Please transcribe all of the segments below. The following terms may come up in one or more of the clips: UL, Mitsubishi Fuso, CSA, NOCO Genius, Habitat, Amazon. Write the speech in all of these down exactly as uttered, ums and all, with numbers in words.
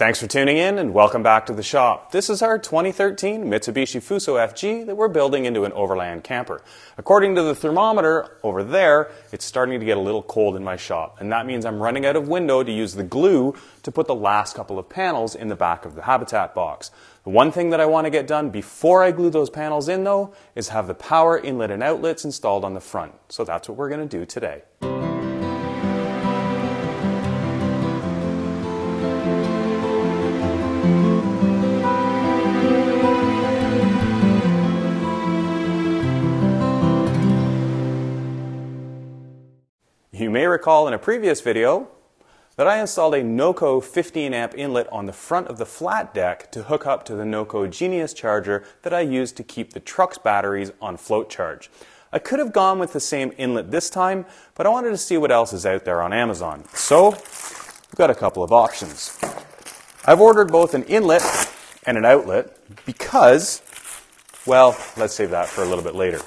Thanks for tuning in and welcome back to the shop. This is our twenty thirteen Mitsubishi Fuso F G that we're building into an overland camper. According to the thermometer over there, it's starting to get a little cold in my shop, and that means I'm running out of window to use the glue to put the last couple of panels in the back of the Habitat box. The one thing that I want to get done before I glue those panels in though is have the power inlet and outlets installed on the front. So that's what we're going to do today. You may recall in a previous video that I installed a NOCO fifteen amp inlet on the front of the flat deck to hook up to the NOCO Genius charger that I use to keep the truck's batteries on float charge. I could have gone with the same inlet this time, but I wanted to see what else is out there on Amazon. So we've got a couple of options. I've ordered both an inlet and an outlet because, well, let's save that for a little bit later.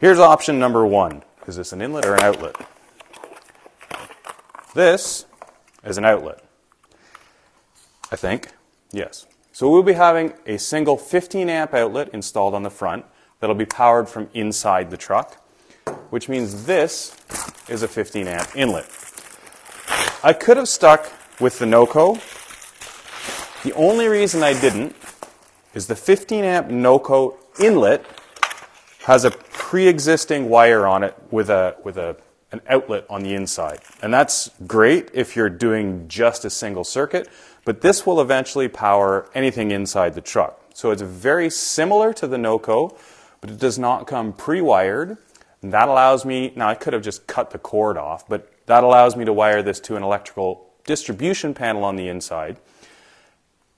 Here's option number one. Is this an inlet or an outlet? This is an outlet, I think. Yes. So we'll be having a single fifteen amp outlet installed on the front that'll be powered from inside the truck, which means this is a fifteen amp inlet. I could have stuck with the NOCO. The only reason I didn't is the fifteen amp NOCO inlet has a pre-existing wire on it with a with a an outlet on the inside, and that's great if you're doing just a single circuit, but this will eventually power anything inside the truck. So it's very similar to the NOCO, but it does not come pre-wired, and that allows me, now I could have just cut the cord off, but that allows me to wire this to an electrical distribution panel on the inside.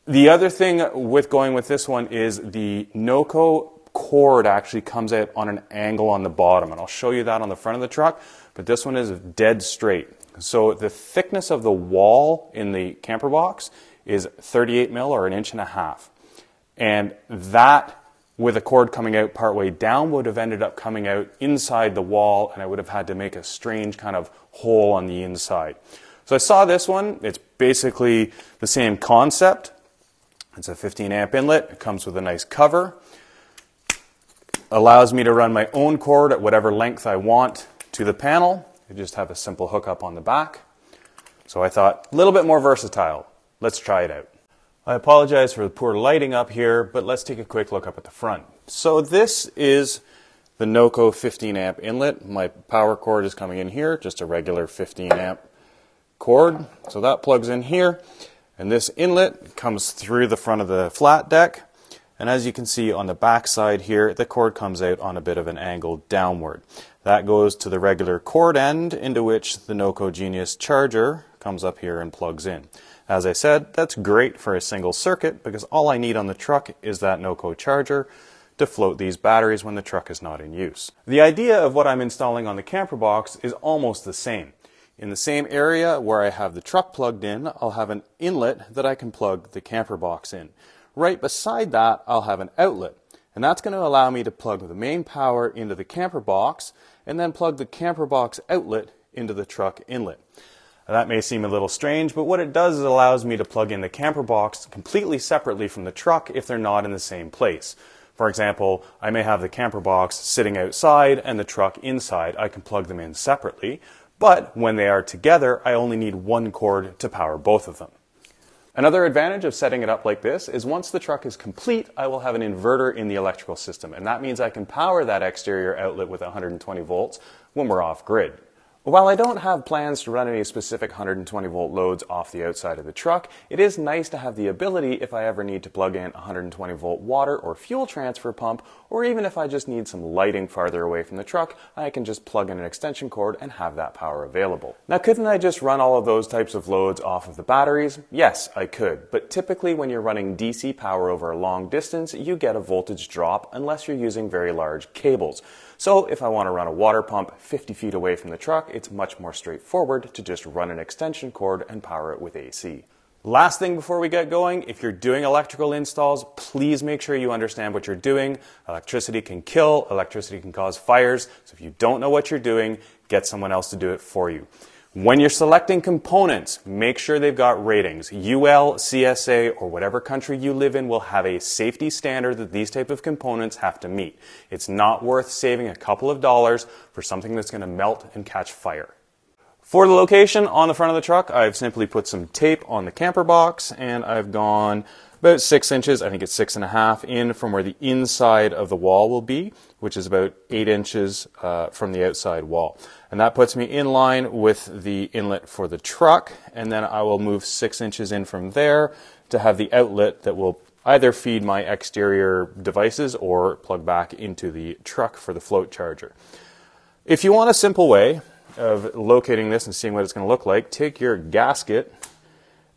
The other thing with going with this one is the NOCO cord actually comes out on an angle on the bottom, and I'll show you that on the front of the truck, but this one is dead straight. So the thickness of the wall in the camper box is thirty-eight mil or an inch and a half, and that with a cord coming out partway down would have ended up coming out inside the wall, and I would have had to make a strange kind of hole on the inside. So I saw this one. It's basically the same concept. It's a fifteen amp inlet. It comes with a nice cover. Allows me to run my own cord at whatever length I want to the panel. I just have a simple hookup on the back. So I thought, a little bit more versatile. Let's try it out. I apologize for the poor lighting up here, but let's take a quick look up at the front. So this is the NOCO fifteen amp inlet. My power cord is coming in here, just a regular fifteen amp cord. So that plugs in here, and this inlet comes through the front of the flat deck. And as you can see on the back side here, the cord comes out on a bit of an angle downward. That goes to the regular cord end into which the NOCO Genius charger comes up here and plugs in. As I said, that's great for a single circuit because all I need on the truck is that NOCO charger to float these batteries when the truck is not in use. The idea of what I'm installing on the camper box is almost the same. In the same area where I have the truck plugged in, I'll have an inlet that I can plug the camper box in. Right beside that, I'll have an outlet, and that's going to allow me to plug the main power into the camper box and then plug the camper box outlet into the truck inlet. Now, that may seem a little strange, but what it does is it allows me to plug in the camper box completely separately from the truck if they're not in the same place. For example, I may have the camper box sitting outside and the truck inside. I can plug them in separately, but when they are together, I only need one cord to power both of them. Another advantage of setting it up like this is once the truck is complete, I will have an inverter in the electrical system, and that means I can power that exterior outlet with one hundred twenty volts when we're off grid. While I don't have plans to run any specific one hundred twenty volt loads off the outside of the truck, it is nice to have the ability if I ever need to plug in a one hundred twenty volt water or fuel transfer pump, or even if I just need some lighting farther away from the truck, I can just plug in an extension cord and have that power available. Now, couldn't I just run all of those types of loads off of the batteries? Yes, I could, but typically when you're running D C power over a long distance, you get a voltage drop unless you're using very large cables. So if I want to run a water pump fifty feet away from the truck, it's much more straightforward to just run an extension cord and power it with A C. Last thing before we get going, if you're doing electrical installs, please make sure you understand what you're doing. Electricity can kill, electricity can cause fires, so if you don't know what you're doing, get someone else to do it for you. When you're selecting components, make sure they've got ratings. U L, C S A, or whatever country you live in will have a safety standard that these type of components have to meet. It's not worth saving a couple of dollars for something that's going to melt and catch fire. For the location on the front of the truck, I've simply put some tape on the camper box, and I've gone about six inches, I think it's six and a half in from where the inside of the wall will be, which is about eight inches uh, from the outside wall. And that puts me in line with the inlet for the truck, and then I will move six inches in from there to have the outlet that will either feed my exterior devices or plug back into the truck for the float charger. If you want a simple way of locating this and seeing what it's going to look like, take your gasket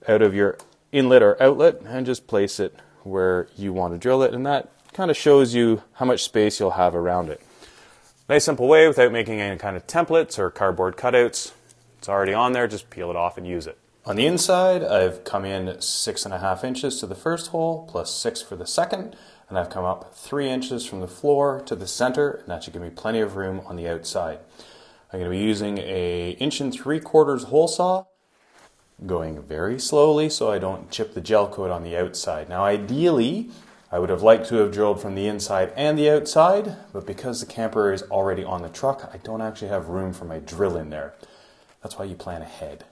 out of your inlet or outlet and just place it where you want to drill it, and that kind of shows you how much space you'll have around it. Nice simple way without making any kind of templates or cardboard cutouts. It's already on there, just peel it off and use it. On the inside, I've come in six and a half inches to the first hole plus six for the second, and I've come up three inches from the floor to the center, and that should give me plenty of room on the outside. I'm going to be using a inch and three quarters hole saw, going very slowly so I don't chip the gel coat on the outside. Now ideally, I would have liked to have drilled from the inside and the outside, but because the camper is already on the truck, I don't actually have room for my drill in there. That's why you plan ahead.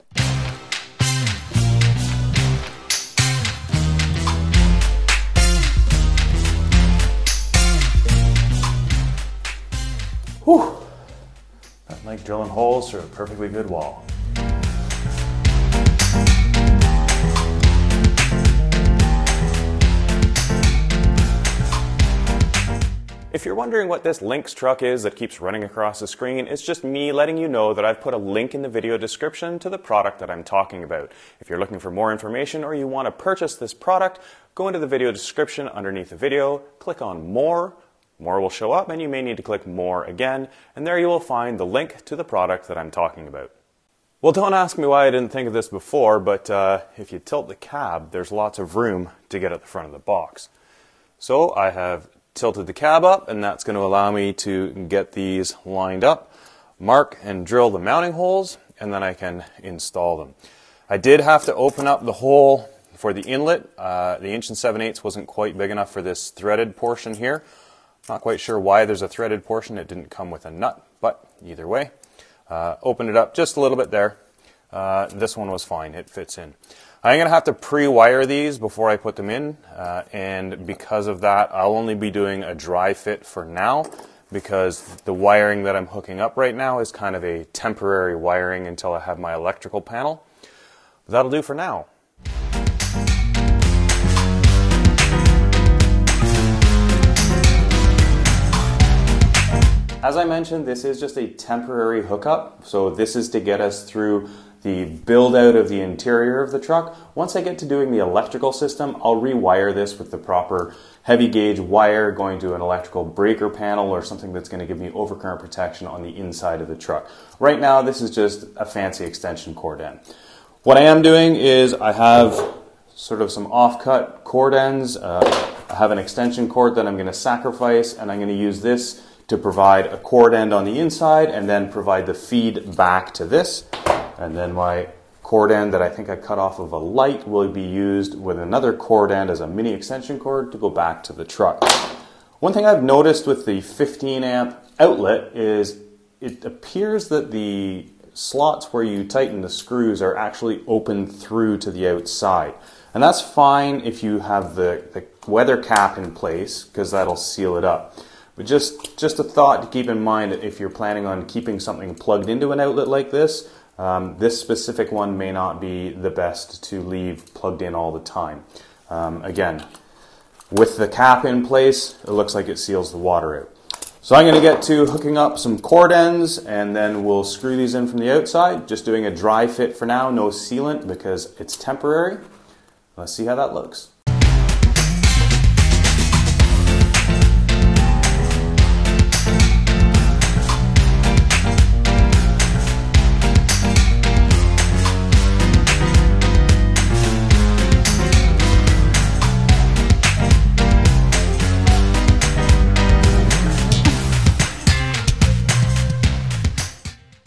Whew! Nothing like drilling holes through a perfectly good wall. If you're wondering what this Lynx truck is that keeps running across the screen, it's just me letting you know that I've put a link in the video description to the product that I'm talking about. If you're looking for more information or you want to purchase this product, go into the video description underneath the video, click on more, more will show up, and you may need to click more again, and there you will find the link to the product that I'm talking about. Well, don't ask me why I didn't think of this before, but uh, if you tilt the cab, there's lots of room to get at the front of the box. So I have tilted the cab up, and that's going to allow me to get these lined up, mark and drill the mounting holes, and then I can install them. I did have to open up the hole for the inlet. Uh, the inch and seven eighths wasn't quite big enough for this threaded portion here. Not quite sure why there's a threaded portion. It didn't come with a nut, but either way, uh, opened it up just a little bit there. Uh, this one was fine. It fits in. I'm going to have to pre-wire these before I put them in, uh, and because of that, I'll only be doing a dry fit for now, because the wiring that I'm hooking up right now is kind of a temporary wiring until I have my electrical panel. But that'll do for now. As I mentioned, this is just a temporary hookup, so this is to get us through the build out of the interior of the truck. Once I get to doing the electrical system, I'll rewire this with the proper heavy gauge wire going to an electrical breaker panel or something that's going to give me overcurrent protection on the inside of the truck. Right now, this is just a fancy extension cord end. What I am doing is I have sort of some off-cut cord ends. Uh, I have an extension cord that I'm going to sacrifice, and I'm going to use this to provide a cord end on the inside and then provide the feed back to this. And then my cord end that I think I cut off of a light will be used with another cord end as a mini extension cord to go back to the truck. One thing I've noticed with the fifteen amp outlet is it appears that the slots where you tighten the screws are actually open through to the outside. And that's fine if you have the, the weather cap in place, because that'll seal it up. But just, just a thought to keep in mind if you're planning on keeping something plugged into an outlet like this. Um, this specific one may not be the best to leave plugged in all the time. Um, again, with the cap in place, it looks like it seals the water out. So I'm going to get to hooking up some cord ends, and then we'll screw these in from the outside. Just doing a dry fit for now, no sealant because it's temporary. Let's see how that looks.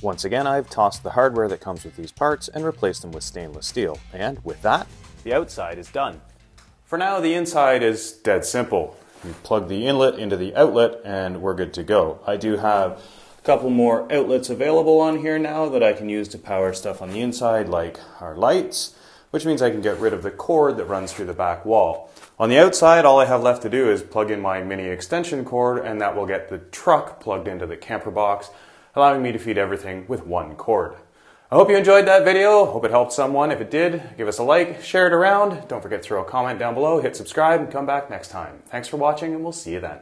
Once Once again, I've tossed the hardware that comes with these parts and replaced them with stainless steel. And with that, the outside is done. For now, the inside is dead simple. You plug the inlet into the outlet and we're good to go. I do have a couple more outlets available on here now that I can use to power stuff on the inside, like our lights, which means I can get rid of the cord that runs through the back wall. On the outside, all I have left to do is plug in my mini extension cord, and that will get the truck plugged into the camper box, allowing me to feed everything with one cord. I hope you enjoyed that video. Hope it helped someone. If it did, give us a like, share it around. Don't forget to throw a comment down below, hit subscribe, and come back next time. Thanks for watching, and we'll see you then.